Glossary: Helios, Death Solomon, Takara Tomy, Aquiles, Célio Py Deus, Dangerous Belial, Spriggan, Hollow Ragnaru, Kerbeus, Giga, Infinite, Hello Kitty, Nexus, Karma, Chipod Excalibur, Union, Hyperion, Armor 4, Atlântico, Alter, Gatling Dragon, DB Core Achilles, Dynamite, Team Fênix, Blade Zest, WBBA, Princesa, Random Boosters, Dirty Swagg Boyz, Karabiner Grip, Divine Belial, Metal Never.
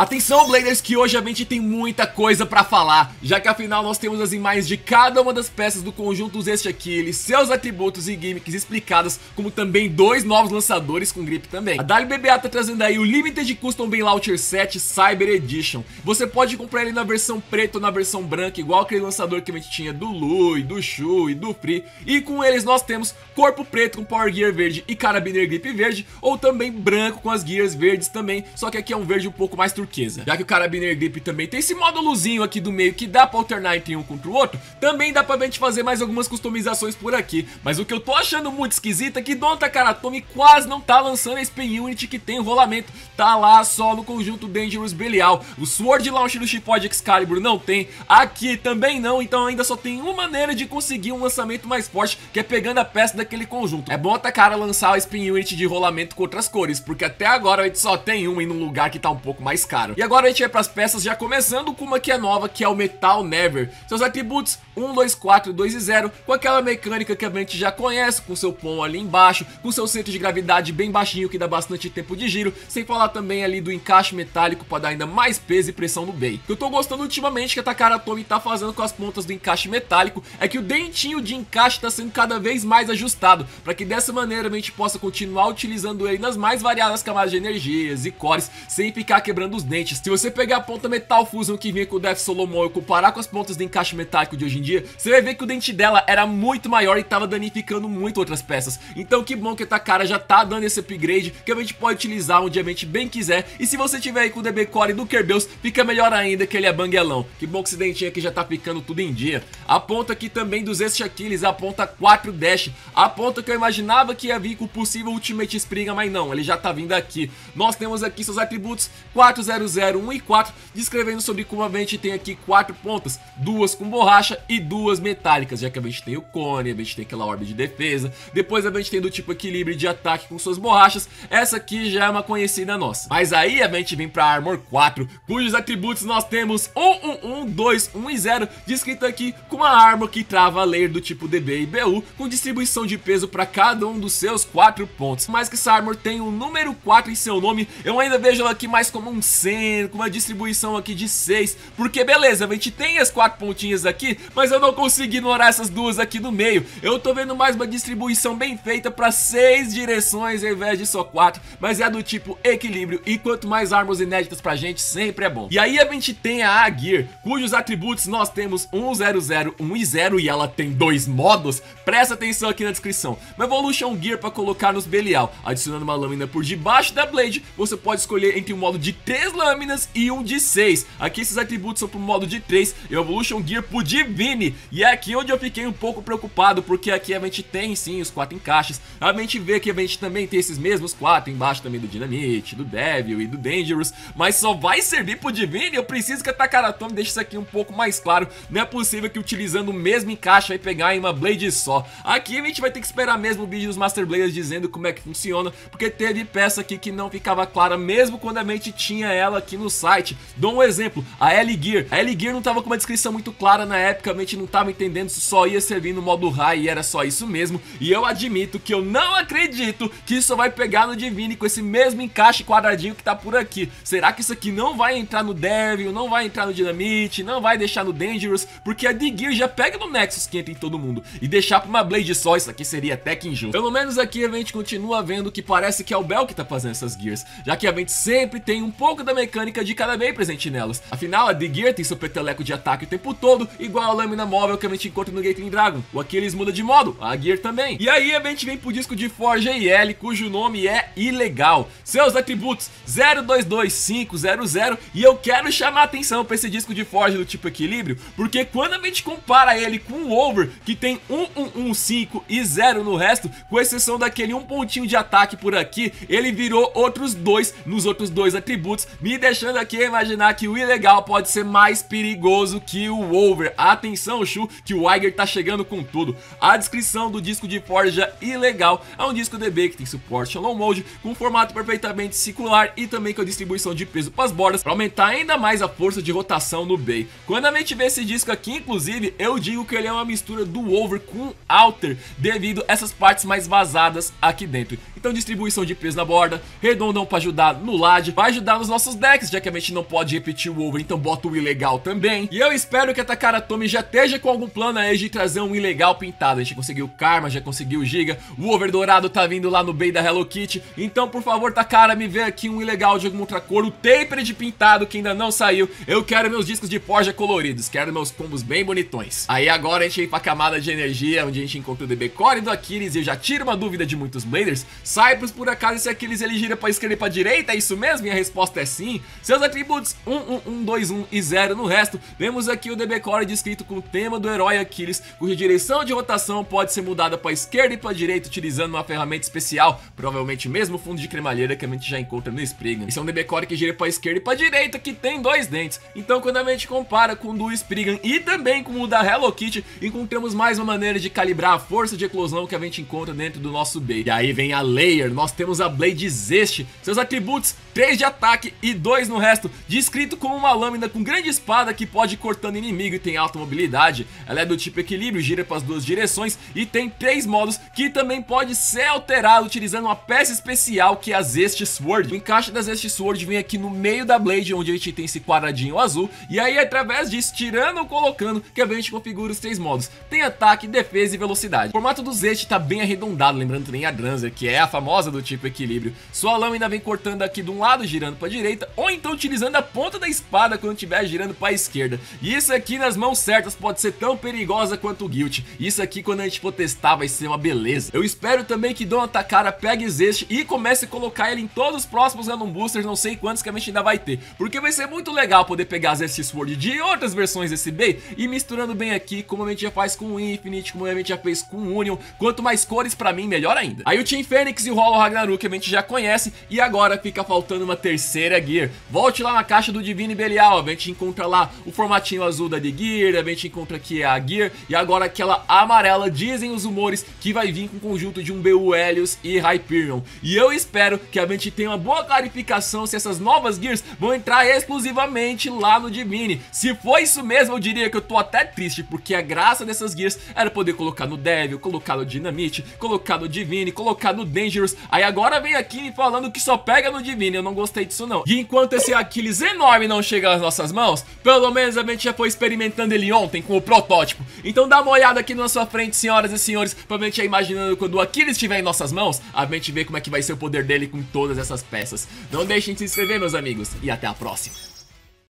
Atenção, Bladers, que hoje a gente tem muita coisa pra falar, já que afinal nós temos as imagens de cada uma das peças do conjunto Zest Achilles, seus atributos e gimmicks explicadas, como também dois novos lançadores com grip também. A WBBA tá trazendo aí o Limited Custom Ben-Lauter 7 Cyber Edition. Você pode comprar ele na versão preta ou na versão branca, igual aquele lançador que a gente tinha do Lui, do Shu e do Free. E com eles nós temos corpo preto com Power Gear verde e Karabiner Grip verde, ou também branco com as gears verdes também, só que aqui é um verde um pouco mais turquesa. Já que o Karabiner Grip também tem esse módulozinho aqui do meio que dá pra alternar entre um contra o outro, também dá pra gente fazer mais algumas customizações por aqui. Mas o que eu tô achando muito esquisito é que Dom Takara Tomy quase não tá lançando a Spin Unit que tem rolamento. Tá lá só no conjunto Dangerous Belial. O Sword Launch do Chipod Excalibur não tem, aqui também não, então ainda só tem uma maneira de conseguir um lançamento mais forte, que é pegando a peça daquele conjunto. É bom a Takara lançar a Spin Unit de rolamento com outras cores, porque até agora a gente só tem uma em um lugar que tá um pouco mais caro. E agora a gente vai para as peças, já começando com uma que é nova, que é o Metal Never. Seus atributos 1, 2, 4, 2 e 0, com aquela mecânica que a gente já conhece, com seu pom ali embaixo, com seu centro de gravidade bem baixinho, que dá bastante tempo de giro, sem falar também ali do encaixe metálico para dar ainda mais peso e pressão no bait. O que eu tô gostando ultimamente que a Takara Tomy tá fazendo com as pontas do encaixe metálico é que o dentinho de encaixe tá sendo cada vez mais ajustado, para que dessa maneira a gente possa continuar utilizando ele nas mais variadas camadas de energias e cores, sem ficar quebrando os dentes. Se você pegar a ponta Metal Fusion que vinha com o Death Solomon e comparar com as pontas de encaixe metálico de hoje em dia, você vai ver que o dente dela era muito maior e tava danificando muito outras peças. Então que bom que a Takara já tá dando esse upgrade, que a gente pode utilizar onde a gente bem quiser. E se você tiver aí com o DB Core do Kerbeus, fica melhor ainda, que ele é banguelão. Que bom que esse dentinho aqui já tá ficando tudo em dia. A ponta aqui também dos Zest Achilles, a ponta 4 Dash, a ponta que eu imaginava que ia vir com o possível Ultimate Spriggan, mas não, ele já tá vindo aqui. Nós temos aqui seus atributos 4, 0, 0, 1 e 4, descrevendo sobre como a gente tem aqui 4 pontas, duas com borracha e duas metálicas, já que a gente tem o cone, a gente tem aquela orbe de defesa, depois a gente tem do tipo equilíbrio de ataque com suas borrachas, essa aqui já é uma conhecida nossa. Mas aí a gente vem pra Armor 4, cujos atributos nós temos 1, 1, 1, 2, 1 e 0, descrito aqui com uma Armor que trava a layer do tipo DB e BU, com distribuição de peso para cada um dos seus 4 pontos. Mas que essa Armor tem o número 4 em seu nome, eu ainda vejo ela aqui mais como um com uma distribuição aqui de 6, porque beleza, a gente tem as 4 pontinhas aqui, mas eu não consegui ignorar essas duas aqui no meio. Eu tô vendo mais uma distribuição bem feita para 6 direções ao invés de só 4, mas é do tipo equilíbrio, e quanto mais armas inéditas pra gente, sempre é bom. E aí a gente tem a Gear, cujos atributos nós temos 1, 0, 0, 1 e 0, e ela tem 2 modos, presta atenção aqui na descrição. Uma Evolution Gear para colocar nos Belial, adicionando uma lâmina por debaixo da blade, você pode escolher entre um modo de 3 lâminas e um de 6, aqui esses atributos são pro modo de 3, Evolution Gear pro Divine, e é aqui onde eu fiquei um pouco preocupado, porque aqui a gente tem sim os 4 encaixes, a gente vê que a gente também tem esses mesmos 4 embaixo também do Dynamite, do Devil e do Dangerous, mas só vai servir pro Divine. Eu preciso que a Takara Tomy deixe isso aqui um pouco mais claro, não é possível que utilizando o mesmo encaixe vai pegar em uma blade só. Aqui a gente vai ter que esperar mesmo o vídeo dos Master Bladers dizendo como é que funciona, porque teve peça aqui que não ficava clara mesmo quando a gente tinha ela aqui no site. Dou um exemplo, a L-Gear. A L-Gear não tava com uma descrição muito clara na época, a gente não tava entendendo se só ia servir no modo high e era só isso mesmo. E eu admito que eu não acredito que isso vai pegar no Divine com esse mesmo encaixe quadradinho que tá por aqui. Será que isso aqui não vai entrar no Devil, não vai entrar no Dynamite, não vai deixar no Dangerous? Porque a D-Gear já pega no Nexus que entra em todo mundo, e deixar pra uma blade só, isso aqui seria até que injusto. Pelo menos aqui a gente continua vendo que parece que é o Bel que tá fazendo essas Gears, já que a gente sempre tem um pouco da mecânica de cada meio presente nelas. Afinal, a D-Gear tem seu peteleco de ataque o tempo todo, igual a lâmina móvel que a gente encontra no Gatling Dragon. O Aquiles muda de modo, a Gear também. E aí a gente vem pro disco de Forja IL, cujo nome é Ilegal. Seus atributos 022500, e eu quero chamar a atenção pra esse disco de Forja do tipo equilíbrio, porque quando a gente compara ele com o Over, que tem 1115 e 0 no resto, com exceção daquele um pontinho de ataque por aqui, ele virou outros dois nos outros dois atributos, me deixando aqui a imaginar que o Ilegal pode ser mais perigoso que o Over. Atenção, Shu, que o Iger tá chegando com tudo. A descrição do disco de Forja Ilegal é um disco DB que tem suporte Hollow Mode, com um formato perfeitamente circular e também com a distribuição de peso para as bordas, para aumentar ainda mais a força de rotação no bay. Quando a gente vê esse disco aqui, inclusive, eu digo que ele é uma mistura do Over com Alter, devido a essas partes mais vazadas aqui dentro. Então distribuição de peso na borda, redondão pra ajudar no LAD, vai ajudar nos nossos decks, já que a gente não pode repetir o Over, então bota o Ilegal também. E eu espero que a Takara Tomy já esteja com algum plano aí de trazer um Ilegal pintado. A gente conseguiu o Karma, já conseguiu o Giga, o Over dourado tá vindo lá no bait da Hello Kitty. Então, por favor, Takara, me vê aqui um Ilegal de alguma outra cor, o Tapered pintado que ainda não saiu. Eu quero meus discos de Forja coloridos, quero meus combos bem bonitões. Aí agora a gente vem pra camada de energia, onde a gente encontra o DB Core do Achilles. E eu já tiro uma dúvida de muitos Bladers: Cyprus, por acaso esse Achilles ele gira pra esquerda e pra direita? É isso mesmo? Minha resposta é sim. Seus atributos 1, 1, 1, 2, 1 e 0 no resto. Temos aqui o DB Core descrito com o tema do herói Achilles, cuja direção de rotação pode ser mudada pra esquerda e pra direita utilizando uma ferramenta especial, provavelmente mesmo fundo de cremalheira que a gente já encontra no Spriggan. Isso é um DB Core que gira pra esquerda e pra direita, que tem dois dentes. Então, quando a gente compara com o do Spriggan e também com o da Hello Kitty, encontramos mais uma maneira de calibrar a força de eclosão que a gente encontra dentro do nosso bait. E aí vem a Layer, nós temos a Blade Zest, seus atributos 3 de ataque e 2 no resto, descrito como uma lâmina com grande espada que pode ir cortando inimigo e tem alta mobilidade. Ela é do tipo equilíbrio, gira para as duas direções e tem 3 modos que também pode ser alterado utilizando uma peça especial que é a Zest Sword. O encaixe da Zest Sword vem aqui no meio da Blade, onde a gente tem esse quadradinho azul, e aí através disso, tirando ou colocando, que a gente configura os 3 modos. Tem ataque, defesa e velocidade. O formato do Zest tá bem arredondado, lembrando também a Dranzer, que é a famosa do tipo equilíbrio. Sua lâmina vem cortando aqui de um lado, girando para a direita, ou então utilizando a ponta da espada quando estiver girando para a esquerda. E isso aqui nas mãos certas pode ser tão perigosa quanto o Guilty. Isso aqui quando a gente for testar vai ser uma beleza. Eu espero também que Dona Takara pegue Zest e comece a colocar ele em todos os próximos Random Boosters, não sei quantos que a gente ainda vai ter, porque vai ser muito legal poder pegar Zest Sword de outras versões desse bait e misturando bem aqui, como a gente já faz com o Infinite, como a gente já fez com o Union. Quanto mais cores pra mim, melhor ainda. Aí o Team Fênix e o Hollow Ragnaru que a gente já conhece, e agora fica faltando uma terceira Gear. Volte lá na caixa do Divine Belial, a gente encontra lá o formatinho azul da The Gear, a gente encontra aqui a Gear, e agora aquela amarela, dizem os humores, que vai vir com o conjunto de um BU Helios e Hyperion. E eu espero que a gente tenha uma boa clarificação se essas novas Gears vão entrar exclusivamente lá no Divine. Se for isso mesmo, eu diria que eu tô até triste, porque a graça dessas Gears era poder colocar no Devil, colocar no Dynamite, colocar no Divine, colocar no Dangerous. Aí agora vem aqui me falando que só pega no Divine, eu não gostei disso não. E enquanto esse Achilles enorme não chega às nossas mãos, pelo menos a gente já foi experimentando ele ontem com o protótipo. Então dá uma olhada aqui na sua frente, senhoras e senhores, pra gente ir imaginando quando o Achilles estiver em nossas mãos, a gente vê como é que vai ser o poder dele com todas essas peças. Não deixem de se inscrever, meus amigos, e até a próxima.